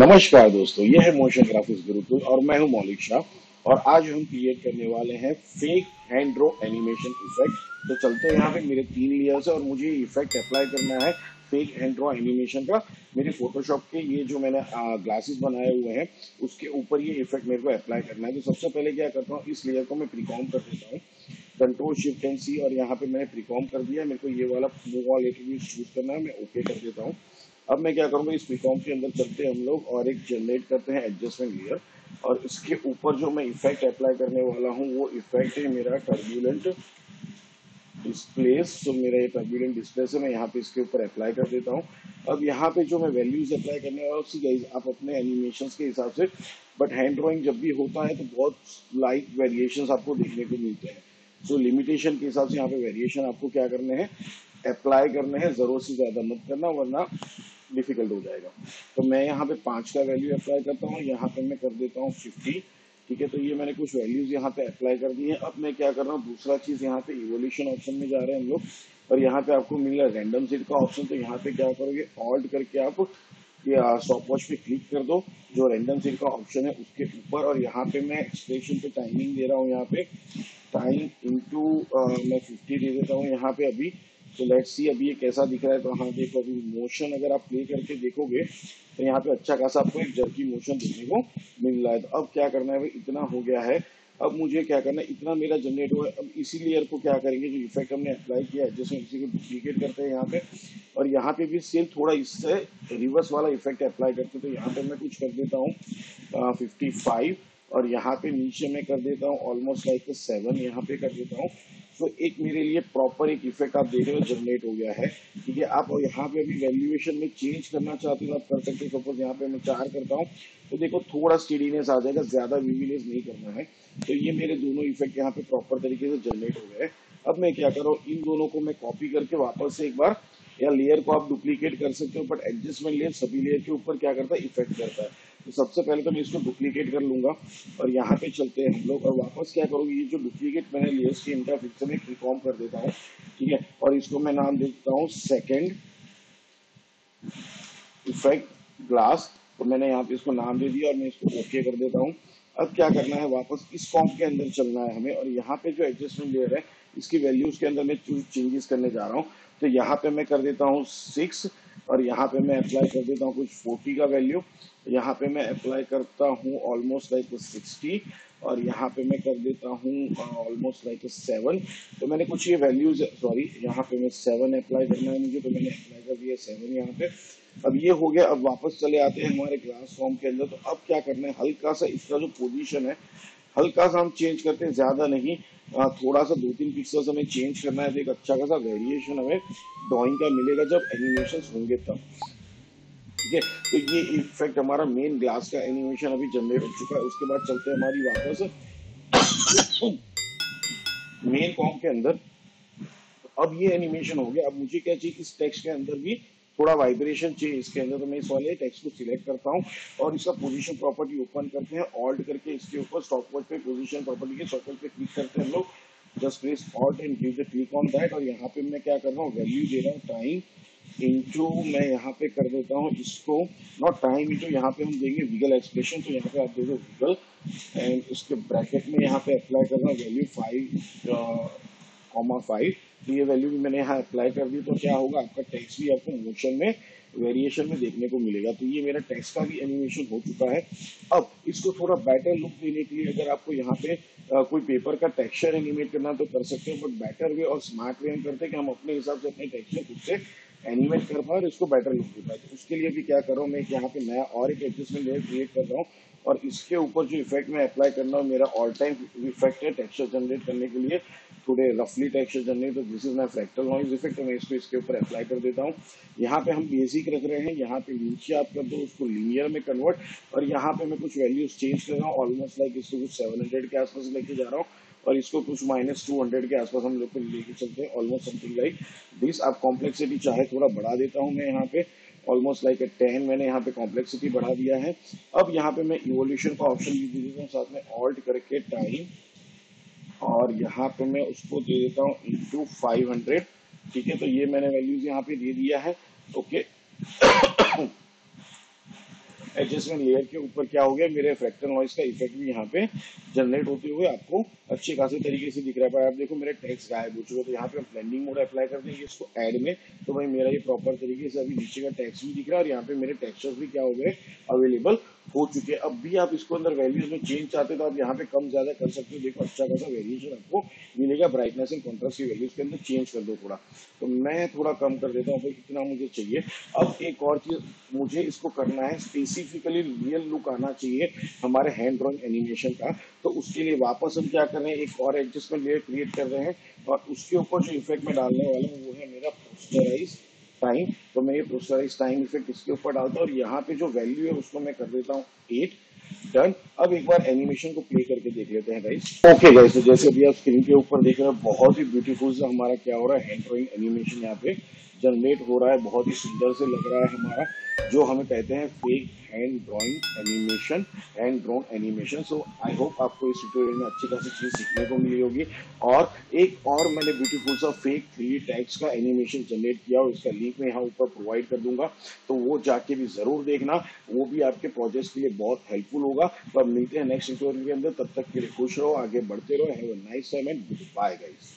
नमस्कार दोस्तों, यह है मोशन ग्राफिक्स गुरुकुल और मैं हूं मौलिक शाह। और आज हम क्रिएट करने वाले हैं fake hand draw animation effect. तो चलते हैं, यहाँ पे मेरे 3 लेयर्स है और मुझे इफेक्ट अप्लाई करना है फेक हैंड ड्रॉ एनिमेशन का। मेरे फोटोशॉप के ये जो मैंने ग्लासेस बनाए हुए हैं उसके ऊपर ये इफेक्ट मेरे को अप्लाई करना है। तो सबसे पहले क्या करता हूँ, इस लेयर को मैं प्रीकॉम कर देता हूँ, कंट्रोल शिफ्ट एंड सी, और यहाँ पे मैंने प्रीकॉम कर दिया। मेरे को ये वाला मूवॉल एट्रीब्यूट चूज करना है, मैं ओके कर देता हूँ। अब मैं क्या करूँगा, इस प्रीकॉम के अंदर चलते हैं हम लोग और एक जनरेट करते हैं एडजस्टमेंट लेयर, और इसके ऊपर जो मैं इफेक्ट अप्लाई करने वाला हूँ वो इफेक्ट है मेरा टर्बुलेंट डिस्प्लेस। तो मेरा ये टर्बुलेंट डिस्प्लेस है, मैं यहाँ पे इसके ऊपर अप्लाई कर देता हूँ। अब यहाँ पे जो मैं वैल्यूज अप्लाई करने वाला हूँ, सी गाइस आप अपने एनिमेशन के हिसाब से, बट हैंड ड्रॉइंग जब भी होता है तो बहुत लाइट वेरिएशन आपको देखने को मिलते हैं। सो लिमिटेशन के हिसाब से यहाँ पे वेरिएशन आपको क्या करने हैं, अप्लाई करने हैं। जरूरत से ज्यादा मत करना वरना डिफिकल्ट हो जाएगा। तो मैं यहाँ पे 5 का वैल्यू अप्लाई करता हूँ, यहाँ पे मैं कर देता हूँ 50। ठीक है, तो ये मैंने कुछ वैल्यूज यहाँ पे अप्लाई कर दी है। अब मैं क्या कर रहा हूँ, दूसरा चीज यहाँ पे इवोल्यूशन ऑप्शन में जा रहे हैं हम लोग, और यहाँ पे आपको मिल रहा है रैंडम सीड का ऑप्शन। तो यहाँ पे क्या करोगे, ऑल्ट करके आप स्टॉप वॉच पे क्लिक कर दो जो रैंडम सीड का ऑप्शन है उसके ऊपर, और यहाँ पे मैं एक्सप्रेशन पे टाइमिंग दे रहा हूँ। यहाँ पे टाइम इंटू मैं 50 दे देता हूँ यहाँ पे अभी। तो लेट्स सी अभी ये कैसा दिख रहा है। तो हाँ देखो, अभी मोशन अगर आप प्ले करके देखोगे तो यहाँ पे अच्छा खासा आपको एक जर्की मोशन देखने को मिल रहा है। तो अब क्या करना है भाई, इतना हो गया है। अब मुझे क्या करना है, इतना मेरा जनरेट हुआ है। अब इसी लेयर को क्या करेंगे, जो इफेक्ट हमने अप्लाई किया है जैसे इसी को डुप्लीकेट करते हैं यहाँ पे, और यहाँ पे भी सेम थोड़ा इससे रिवर्स वाला इफेक्ट अप्लाई करते हैं। तो यहाँ पे मैं कुछ कर देता हूँ 55, और यहाँ पे नीचे मैं कर देता हूँ ऑलमोस्ट लाइक 7 यहाँ पे कर देता हूँ। तो एक मेरे लिए प्रॉपर एक इफेक्ट आप देख रहे हो जनरेट हो गया है। ठीक है, आप यहाँ पे अभी वैल्यूएशन में चेंज करना चाहते हो आप कर सकते हो। सपोज यहाँ पे मैं 4 करता हूँ तो देखो थोड़ा स्टीडीनेस आ जाएगा, ज्यादा विविनेस नहीं करना है। तो ये मेरे दोनों इफेक्ट यहाँ पे प्रॉपर तरीके से जनरेट हो गए। अब मैं क्या कर रहा हूँ, इन दोनों को मैं कॉपी करके वापस से एक बार, या लेयर को आप डुप्लीकेट कर सकते हो बट एडजस्टमेंट लेयर सभी लेयर के ऊपर क्या करता है, इफेक्ट करता है। तो सबसे पहले तो मैं इसको डुप्लीकेट कर लूंगा और यहाँ पे चलते हैं हम लोग, और वापस क्या करूंगी, ये जो डुप्लीकेट मैंने लेयर्स की इनका फिक्स में रिकॉम कर देता हूँ। ठीक है, और इसको मैं नाम दे देता हूँ सेकेंड इफेक्ट ग्लास। तो मैंने यहाँ पे इसको नाम दे दिया और मैं इसको ओके कर देता हूँ। अब क्या करना है, वापस इस फॉर्म के अंदर चलना है हमें, और यहाँ पे जो एडजस्टमेंट लेयर है इसकी वैल्यूज के अंदर मैं चेंजेस करने जा रहा हूँ। तो यहाँ पे मैं कर देता हूँ 6, और यहाँ पे मैं अप्लाई कर देता हूँ कुछ 40 का वैल्यू। यहाँ पे मैं अप्लाई करता हूँ ऑलमोस्ट लाइक 60, और यहाँ पे मैं कर देता हूँ ऑलमोस्ट लाइक 7। तो मैंने कुछ ये वैल्यूज, सॉरी यहाँ पे मैं 7 अप्लाई करना है मुझे, तो मैंने अप्लाई कर दिया 7 यहाँ पे। अब ये हो गया। अब वापस चले आते हैं हमारे ग्लास फॉर्म के अंदर। तो अब क्या करना है, हल्का सा इसका जो पोजीशन है हल्का सा हम चेंज करते हैं, ज्यादा नहीं, थोड़ा सा 2-3 पिक्सल्स हमें चेंज करना है। तो एक अच्छा खासा वेरिएशन हमें ड्राइंग का मिलेगा जब एनिमेशंस होंगे तब। ठीक है, तो ये इफेक्ट हमारा मेन ग्लास का एनिमेशन अभी जनरेट हो चुका है। उसके बाद चलते हैं हमारी वापस मेन फॉर्म के अंदर। तो अब ये एनिमेशन हो गया। अब मुझे क्या चाहिए, इस टेक्स्ट के अंदर भी थोड़ा वाइब्रेशन चाहिए इसके अंदर। तो मैं इस वाले टेक्स्ट को सिलेक्ट करता हूँ और इसका पोजीशन प्रॉपर्टी ओपन करते हैं, ऑल्ट करके इसके ऊपर स्टॉपवॉच पे पोजीशन प्रॉपर्टी के स्टॉपवॉच पे क्लिक करते हैं हम लोग, just press alt and give the click on that. और यहाँ पे मैं क्या कर रहा हूँ, वैल्यू दे रहा हूँ टाइम इंटू, मैं यहाँ पे कर देता हूँ इसको नॉट टाइम इंटू, यहाँ पे हम देंगे विगल एक्सप्रेशन। तो यहाँ पे आप दे दो विगल, एंड उसके ब्रैकेट में यहाँ पे अप्लाई कर रहा हूँ वैल्यू 5,5। तो ये वैल्यू भी मैंने यहाँ अप्लाई कर दी। तो क्या होगा, आपका टेक्स्ट भी आपको मोशन में वेरिएशन में देखने को मिलेगा। तो ये मेरा टेक्स्ट का भी एनिमेशन हो चुका है। अब इसको थोड़ा बेटर लुक देने के लिए अगर आपको यहाँ पे कोई पेपर का टेक्सचर एनिमेट करना तो कर सकते हो, बट बेटर वे और स्मार्ट वे हम करते हैं कि हम अपने हिसाब से अपने टेक्सचर खुद से एनिमेट कर पाए और इसको बेटर लुक दे पाए। तो उसके लिए भी क्या कर रहा हूँ, मैं यहाँ पे नया और एक एडजस्टमेंट लेयर क्रिएट कर रहा हूँ, और इसके ऊपर जो इफेक्ट मैं अप्लाई करना हूँ मेरा ऑल टाइम इफेक्ट है टेक्सचर जनरेट करने के लिए, थोड़े रफली टेक्सचर जनरेट। तो this is my fractal noise effect, तो मैं इसको इसके ऊपर अप्लाई कर देता हूँ। यहाँ पे हम बेसिक रख रहे हैं, यहाँ पे नीचे आप कर दो उसको लीनियर में कन्वर्ट, और यहाँ पे मैं कुछ वैल्यूज चेंज कर रहा हूँ। ऑलमोस्ट लाइक इसको कुछ 700 के आसपास लेके जा रहा हूँ और इसको कुछ -200 के आसपास हम लोग को लेके चलते हैं, ऑलमोस्ट समथिंग लाइक दिस। आप कॉम्प्लेक्सिटी चाहे थोड़ा बढ़ा देता हूँ मैं यहाँ पे, ऑलमोस्ट लाइक 10 मैंने यहाँ पे कॉम्प्लेक्सिटी बढ़ा दिया है। अब यहाँ पे मैं इवोल्यूशन का ऑप्शन भी दे देता हूँ साथ में, ऑल्ट करके टाइम, और यहाँ पे मैं उसको दे देता हूँ इंटू 500। ठीक है, तो ये मैंने वैल्यूज यहाँ पे दे दिया है। ओके एडजस्टमेंट लेयर के ऊपर क्या हो गया, मेरे फ्रैक्टल नॉइज का इफेक्ट भी यहाँ पे जनरेट होते हुए आपको अच्छे खासी तरीके से दिख रहा है। पर आप देखो मेरे टेक्स्ट गायब हो चुके, तो यहाँ पे हम ब्लेंडिंग मोड अप्लाई कर देंगे इसको ऐड में, तो भाई मेरा ये प्रॉपर तरीके से अभी नीचे का टेक्स्ट भी दिख रहा है और यहाँ पे मेरे टेक्सचर्स भी क्या हो गए, अवेलेबल हो चुके। अब भी आप इसको अंदर वैल्यूज में चेंज चाहते तो आप यहाँ पे कम ज्यादा कर सकते हो। देखो अच्छा खासा वेरिएशन आपको मिलेगा, ब्राइटनेस एंड कॉन्ट्रास्ट की वैल्यूज के अंदर चेंज कर दो थोड़ा, तो मैं थोड़ा कम कर देता हूँ, इतना मुझे चाहिए। अब एक और चीज मुझे इसको करना है, स्पेसिफिकली रियल लुक आना चाहिए हमारे हैंड ड्रॉइंग एनिमेशन का, तो उसके लिए वापस हम क्या कर रहे हैं, एक और एडजस्टमेंट लेयर क्रिएट कर रहे हैं और उसके ऊपर जो इफेक्ट में डालने वाला हूँ वो है मेरा पोस्टराइज टाइम। तो मैं ये प्रोसेस टाइम इफेक्ट इसके ऊपर डालता हूँ और यहाँ पे जो वैल्यू है उसको मैं कर देता हूँ 8। डन। अब एक बार एनिमेशन को प्ले करके देख लेते हैं गाइस। ओके गाइस, तो जैसे अभी आप स्क्रीन के ऊपर देख रहे हो, बहुत ही ब्यूटीफुल से हमारा क्या हो रहा है, हैंड ड्रॉइंग एनिमेशन यहाँ पे जनरेट हो रहा है। बहुत ही सुंदर से लग रहा है हमारा, जो हमें कहते हैं fake hand drawing animation, hand drawn animation. So I hope आपको इस ट्यूटोरियल में अच्छी खासी चीज सीखने को मिली होगी। और एक और मैंने ब्यूटीफुल सा फेक 3D टैग्स का एनिमेशन जनरेट किया और इसका लिंक मैं यहाँ ऊपर प्रोवाइड कर दूंगा, तो वो जाके भी जरूर देखना, वो भी आपके प्रोजेक्ट के लिए बहुत हेल्पफुल होगा। पर मिलते हैं नेक्स्ट ट्यूटोरियल के अंदर, तब तक के लिए खुश रहो, आगे बढ़ते रहो। Have a nice time and good bye guys.